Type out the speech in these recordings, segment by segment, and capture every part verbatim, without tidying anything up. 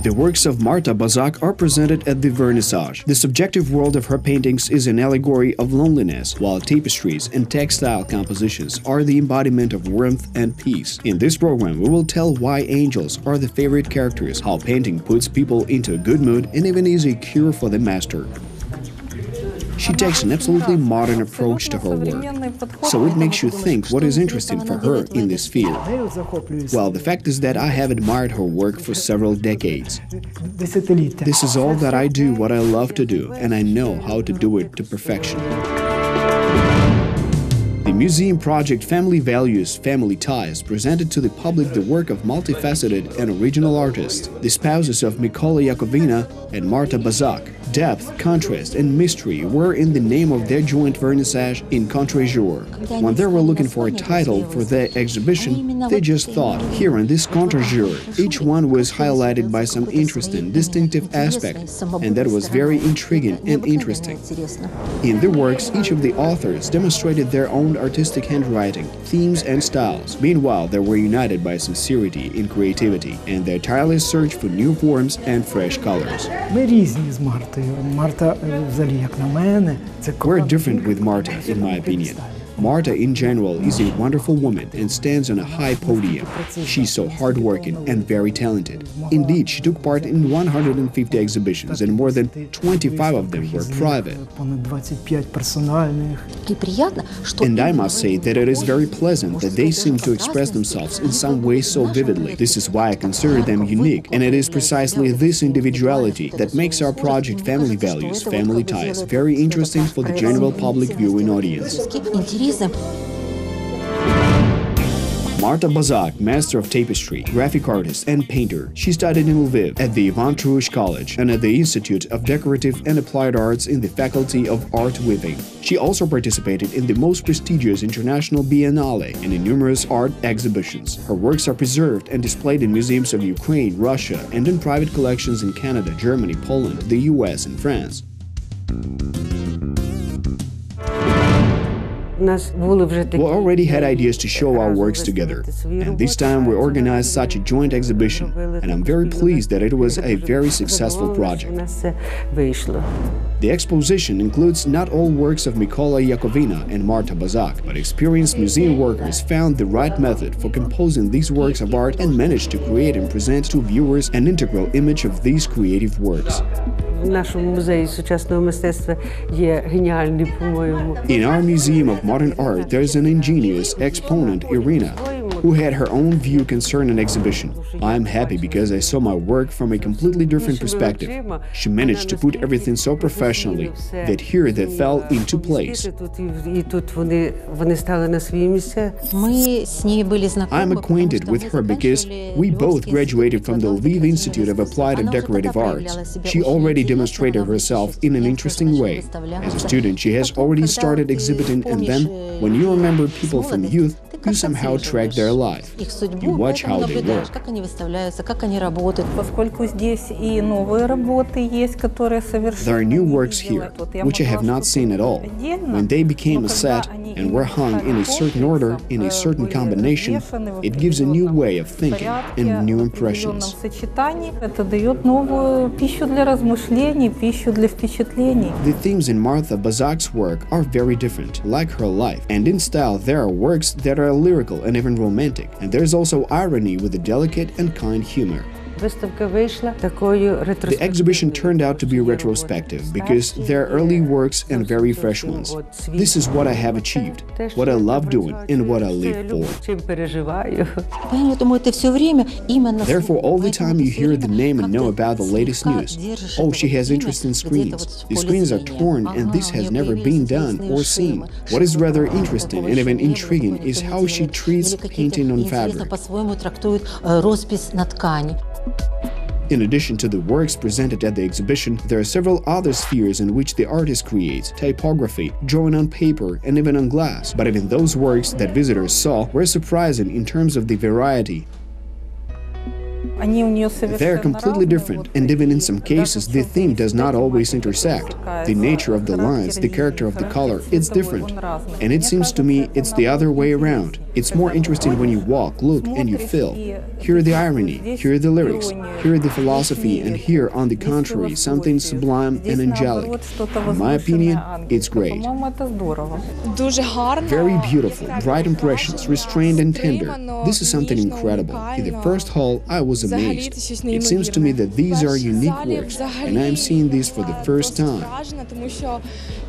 The works of Marta Bazak are presented at the vernissage. The subjective world of her paintings is an allegory of loneliness, while tapestries and textile compositions are the embodiment of warmth and peace. In this program, we will tell why angels are the favorite characters, how painting puts people into a good mood, and even is a cure for the master. She takes an absolutely modern approach to her work, so it makes you think what is interesting for her in this field. Well, the fact is that I have admired her work for several decades. This is all that I do, what I love to do, and I know how to do it to perfection. The museum project Family Values, Family Ties presented to the public the work of multifaceted and original artists, the spouses of Mykola Yakovina and Marta Bazak. Depth, contrast, and mystery were in the name of their joint vernissage in Contre-jour. When they were looking for a title for their exhibition, they just thought, here in this Contre-jour, each one was highlighted by some interesting, distinctive aspect, and that was very intriguing and interesting. In the works, each of the authors demonstrated their own artistic handwriting, themes, and styles. Meanwhile, they were united by sincerity in creativity and their tireless search for new forms and fresh colors. We're different with Marta, in my opinion. Marta, in general, is a wonderful woman and stands on a high podium. She's so hardworking and very talented. Indeed, she took part in one hundred fifty exhibitions, and more than twenty-five of them were private. And I must say that it is very pleasant that they seem to express themselves in some way so vividly. This is why I consider them unique, and it is precisely this individuality that makes our project Family Values, Family Ties very interesting for the general public viewing audience. Marta Bazak, master of tapestry, graphic artist and painter. She studied in Lviv at the Ivan Trush College and at the Institute of Decorative and Applied Arts in the Faculty of Art Weaving. She also participated in the most prestigious international biennale and in numerous art exhibitions. Her works are preserved and displayed in museums of Ukraine, Russia, and in private collections in Canada, Germany, Poland, the U S and France. We already had ideas to show our works together, and this time we organized such a joint exhibition, and I'm very pleased that it was a very successful project. The exposition includes not all works of Mykola Yakovina and Marta Bazak, but experienced museum workers found the right method for composing these works of art and managed to create and present to viewers an integral image of these creative works. In our Museum of Modern Art, there is an ingenious exponent, Irena, who had her own view concerning an exhibition. I am happy because I saw my work from a completely different perspective. She managed to put everything so professionally that here they fell into place. I am acquainted with her because we both graduated from the Lviv Institute of Applied and Decorative Arts. She already demonstrated herself in an interesting way. As a student, she has already started exhibiting, and then, when you remember people from youth, you somehow track their life. You watch how they work. There are new works here, which I have not seen at all. When they became a set and were hung in a certain order, in a certain combination, it gives a new way of thinking and new impressions. The themes in Marta Bazak's work are very different, like her life, and in style there are works that are lyrical and even romantic, and there's also irony with a delicate and kind humor. The exhibition turned out to be retrospective because there are early works and very fresh ones. This is what I have achieved, what I love doing, and what I live for. Therefore, all the time you hear the name and know about the latest news. Oh, she has interesting screens. The screens are torn, and this has never been done or seen. What is rather interesting and even intriguing is how she treats painting on fabric. In addition to the works presented at the exhibition, there are several other spheres in which the artist creates: typography, drawing on paper, and even on glass. But even those works that visitors saw were surprising in terms of the variety. They are completely different, and even in some cases the theme does not always intersect. The nature of the lines, the character of the color, it's different. And it seems to me it's the other way around. It's more interesting when you walk, look, and you feel. Here the irony, here the lyrics, here the philosophy, and here, on the contrary, something sublime and angelic. In my opinion, it's great. Very beautiful, bright impressions, restrained and tender. This is something incredible. In the first hall, I was amazed. It seems to me that these are unique works, and I am seeing these for the first time.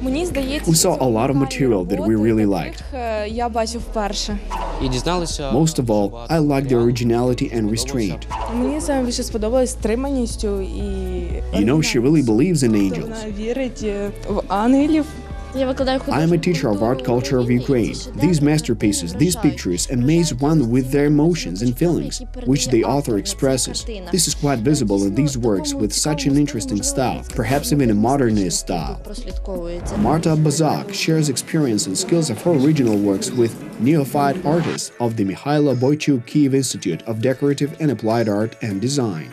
We saw a lot of material that we really liked. Most of all, I like the originality and restraint. You know, she really believes in angels. I am a teacher of art culture of Ukraine. These masterpieces, these pictures amaze one with their emotions and feelings, which the author expresses. This is quite visible in these works with such an interesting style, perhaps even a modernist style. Marta Bazak shares experience and skills of her original works with neophyte artists of the Mykhailo Boichuk Kyiv Institute of Decorative and Applied Art and Design.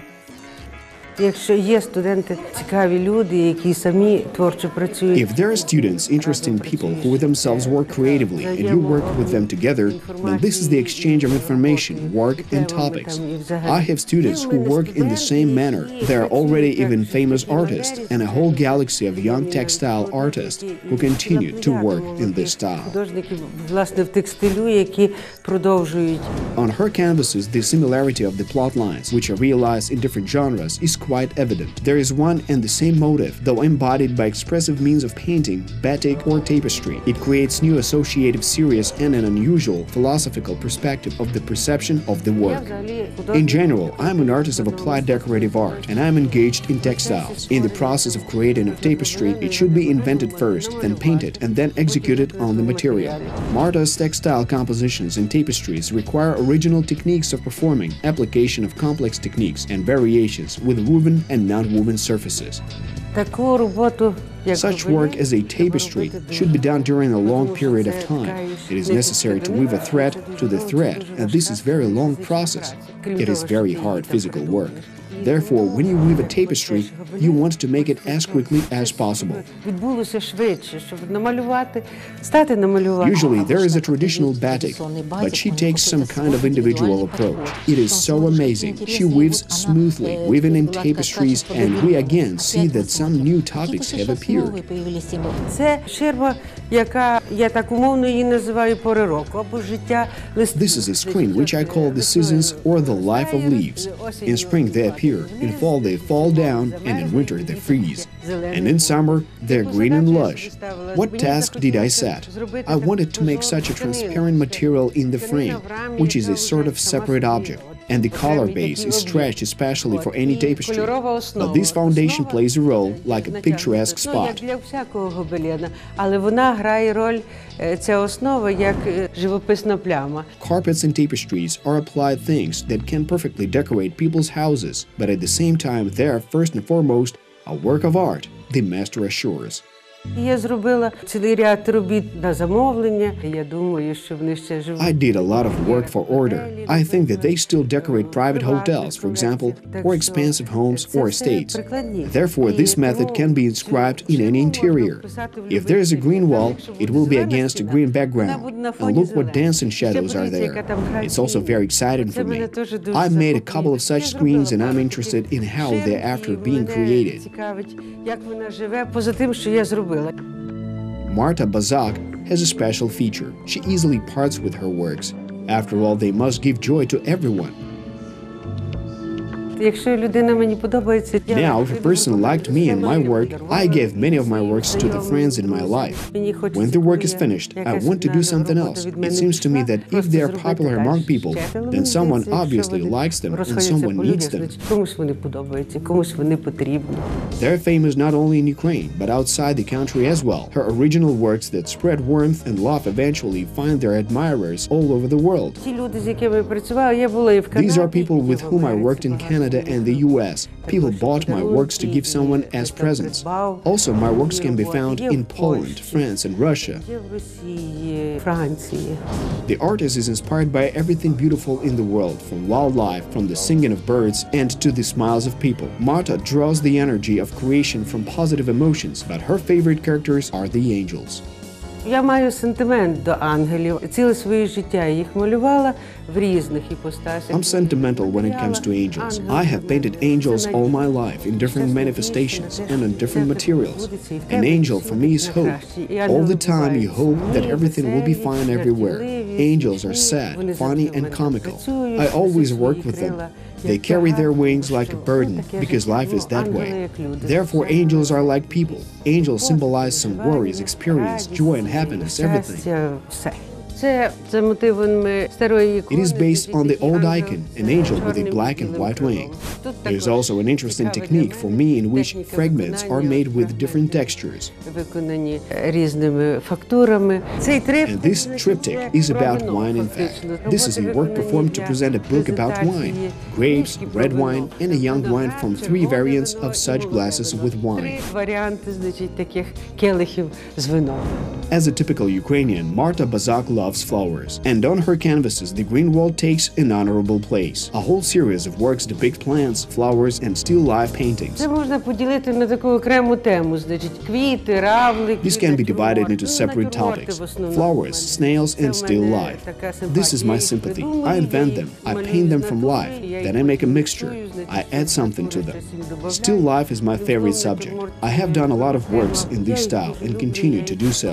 If there are students, interesting people who themselves work creatively and you work with them together, then this is the exchange of information, work and topics. I have students who work in the same manner. They are already even famous artists and a whole galaxy of young textile artists who continue to work in this style. On her canvases, the similarity of the plot lines, which are realized in different genres, is quite evident. There is one and the same motive, though embodied by expressive means of painting, batik or tapestry. It creates new associative series and an unusual philosophical perspective of the perception of the work. In general, I am an artist of applied decorative art, and I am engaged in textiles. In the process of creating a tapestry, it should be invented first, then painted, and then executed on the material. Marta's textile compositions and tapestries require original techniques of performing, application of complex techniques and variations with woven and non-woven surfaces. Such work as a tapestry should be done during a long period of time. It is necessary to weave a thread to the thread, and this is a very long process. It is very hard physical work. Therefore, when you weave a tapestry, you want to make it as quickly as possible. Usually there is a traditional batik, but she takes some kind of individual approach. It is so amazing. She weaves smoothly, weaving in tapestries, and we again see that some new topics have appeared. This is a screen which I call the seasons or the life of leaves. In spring they appear. In fall they fall down, and in winter they freeze. And in summer they're green and lush. What task did I set? I wanted to make such a transparent material in the frame, which is a sort of separate object, and the color base is stretched especially for any tapestry. But this foundation plays a role, like a picturesque spot. Carpets and tapestries are applied things that can perfectly decorate people's houses, but at the same time they are first and foremost a work of art, the master assures. I did a lot of work for order. I think that they still decorate private hotels, for example, or expensive homes or estates. Therefore, this method can be inscribed in any interior. If there is a green wall, it will be against a green background. And look what dancing shadows are there. It's also very exciting for me. I made a couple of such screens, and I'm interested in how they're after being created. Marta Bazak has a special feature. She easily parts with her works. After all, they must give joy to everyone. Now, if a person liked me and my work, I gave many of my works to the friends in my life. When the work is finished, I want to do something else. It seems to me that if they are popular among people, then someone obviously likes them and someone needs them. They are famous not only in Ukraine, but outside the country as well. Her original works that spread warmth and love eventually find their admirers all over the world. These are people with whom I worked in Canada, Canada and the U S. People bought my works to give someone as presents. Also, my works can be found in Poland, France and Russia. The artist is inspired by everything beautiful in the world, from wildlife, from the singing of birds and to the smiles of people. Marta draws the energy of creation from positive emotions, but her favorite characters are the angels. Я маю сентимент до ангелів. Ціле своє життя я їх малювала в різних іпостасях. I'm sentimental when it comes to angels. I have painted angels all my life in different manifestations and on different materials. An angel for me is hope. All the time you hope that everything will be fine everywhere. Angels are sad, funny and comical. I always work with them. They carry their wings like a burden, because life is that way. Therefore, angels are like people. Angels symbolize some worries, experience, joy and happiness, everything. It is based on the old icon, an angel with a black and white wing. There is also an interesting technique for me in which fragments are made with different textures. And this triptych is about wine, in fact. This is a work performed to present a book about wine, grapes, red wine and a young wine from three variants of such glasses with wine. As a typical Ukrainian, Marta Bazak loves flowers, and on her canvases the green wall takes an honorable place. A whole series of works depict plants, flowers and still life paintings. This can be divided into separate topics: flowers, snails and still life. This is my sympathy. I invent them, I paint them from life, then I make a mixture, I add something to them. Still life is my favorite subject. I have done a lot of works in this style and continue to do so.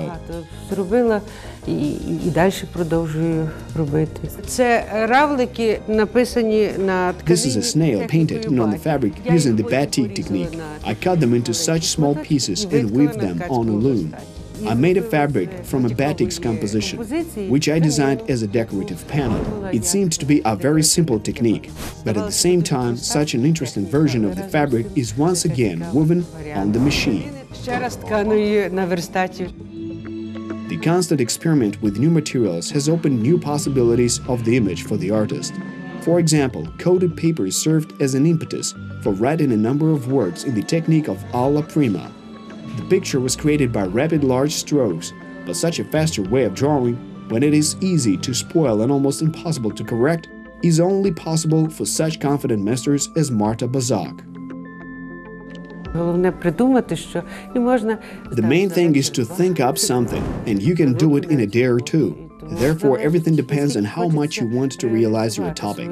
This is a snail painted and on the fabric using the batik technique. I cut them into such small pieces and weave them on a loom. I made a fabric from a batik's composition, which I designed as a decorative panel. It seemed to be a very simple technique, but at the same time, such an interesting version of the fabric is once again woven on the machine. The constant experiment with new materials has opened new possibilities of the image for the artist. For example, coated paper served as an impetus for writing a number of works in the technique of alla prima. The picture was created by rapid large strokes, but such a faster way of drawing, when it is easy to spoil and almost impossible to correct, is only possible for such confident masters as Marta Bazak. The main thing is to think up something, and you can do it in a day or two. Therefore, everything depends on how much you want to realize your topic.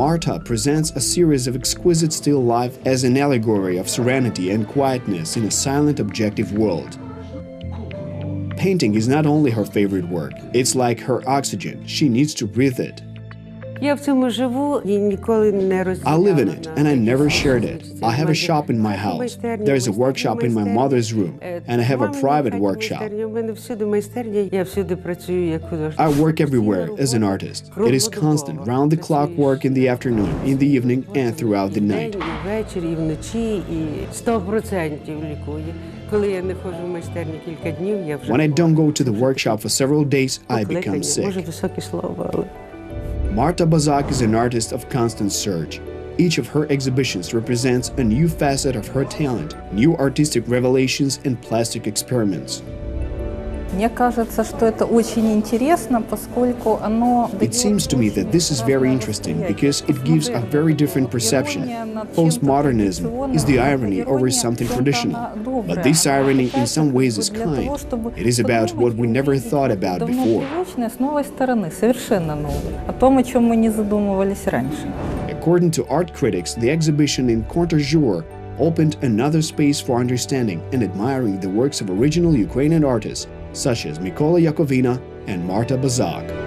Marta presents a series of exquisite still life as an allegory of serenity and quietness in a silent, objective world. Painting is not only her favorite work, it's like her oxygen, she needs to breathe it. I live in it, and I never shared it. I have a shop in my house. There is a workshop in my mother's room, and I have a private workshop. I work everywhere as an artist. It is constant, round-the-clock work in the afternoon, in the evening, and throughout the night. When I don't go to the workshop for several days, I become sick. Marta Bazak is an artist of constant surge. Each of her exhibitions represents a new facet of her talent, new artistic revelations and plastic experiments. It seems to me that this is very interesting because it gives a very different perception. Postmodernism is the irony over something traditional, but this irony in some ways is kind. It is about what we never thought about before. According to art critics, the exhibition in Contre-jour opened another space for understanding and admiring the works of original Ukrainian artists, such as Mykola Yakovina and Marta Bazak.